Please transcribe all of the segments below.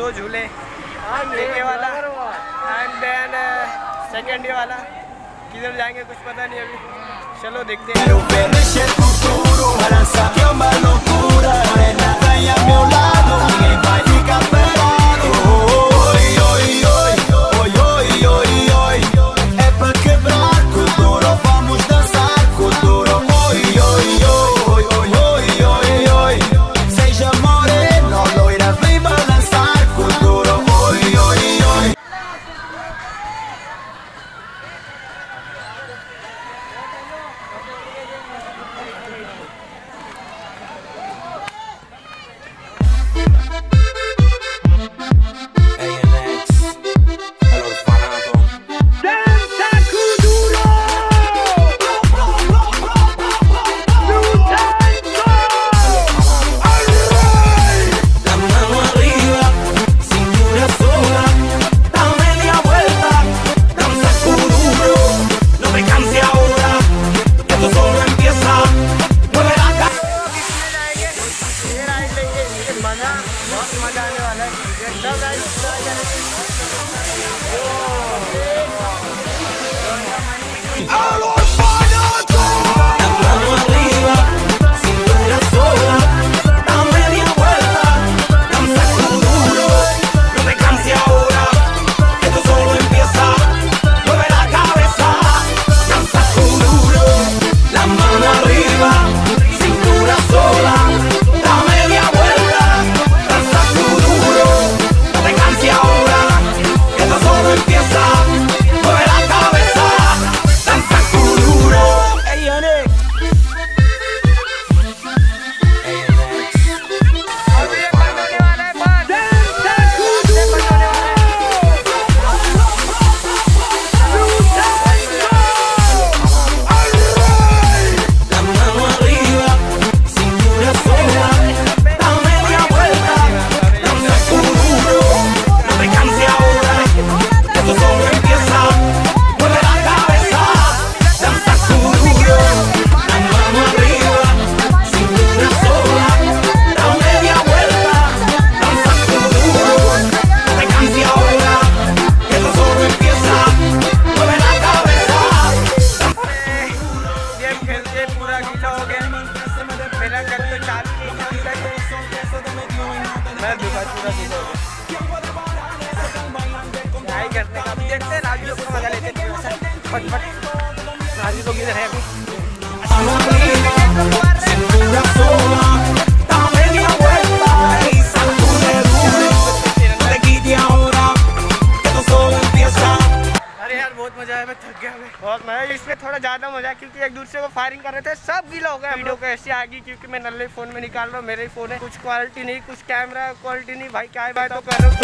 दो झूले, झूले वाला एंड देन सेकेंड ये वाला। किधर जाएंगे कुछ पता नहीं अभी, चलो देखते क्योंकि एक दूसरे को फायरिंग कर रहे थे, सब गीला हो गया। वीडियो को ऐसे आ गई क्योंकि मैं नल्ले फोन में निकाल रहा हूँ, मेरे ही फोन है, कुछ क्वालिटी नहीं, कुछ कैमरा क्वालिटी नहीं। भाई क्या बात तो कर रहा हूँ।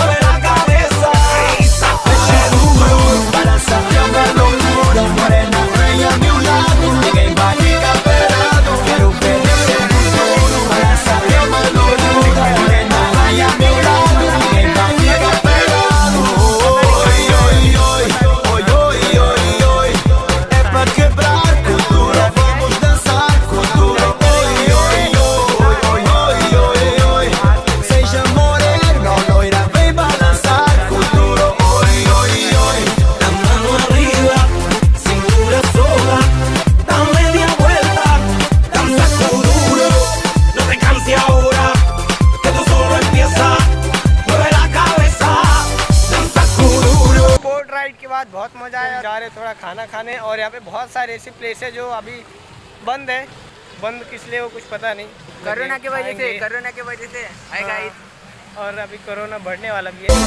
बहुत मज़ा आया, जा रहे थोड़ा खाना खाने। और यहाँ पे बहुत सारे ऐसे प्लेस है जो अभी बंद है, बंद किस लिए वो कुछ पता नहीं, कोरोना के वजह से, कोरोना के वजह से आएगा। और अभी कोरोना बढ़ने वाला भी है।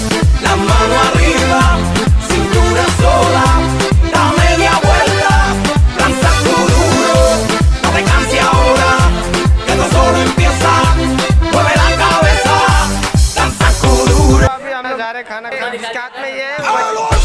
अभी हम जा रहे खाना खाने, साथ में ये